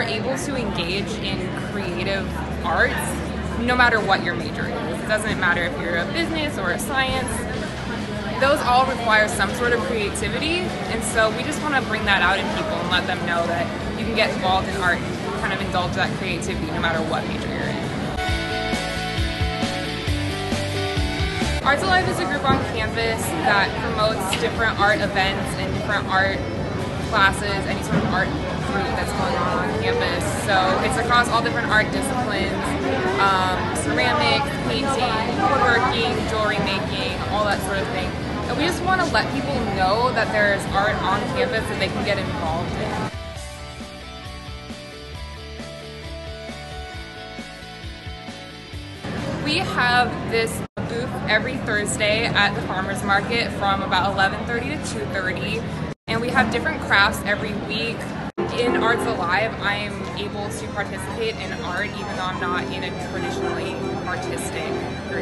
you're able to engage in creative arts no matter what your major is. It doesn't matter if you're a business or a science. Those all require some sort of creativity, and so we just want to bring that out in people and let them know that you can get involved in art and kind of indulge that creativity no matter what major you're in. Arts Alive is a group on campus that promotes different art events and different art classes, any sort of art group that's going on campus. So it's across all different art disciplines, ceramics, painting, woodworking, jewelry making, all that sort of thing. And we just want to let people know that there's art on campus that they can get involved in. We have this booth every Thursday at the farmers market from about 11:30 to 2:30, and we have different crafts every week. In Arts Alive, I'm able to participate in art even though I'm not in a traditionally artistic group.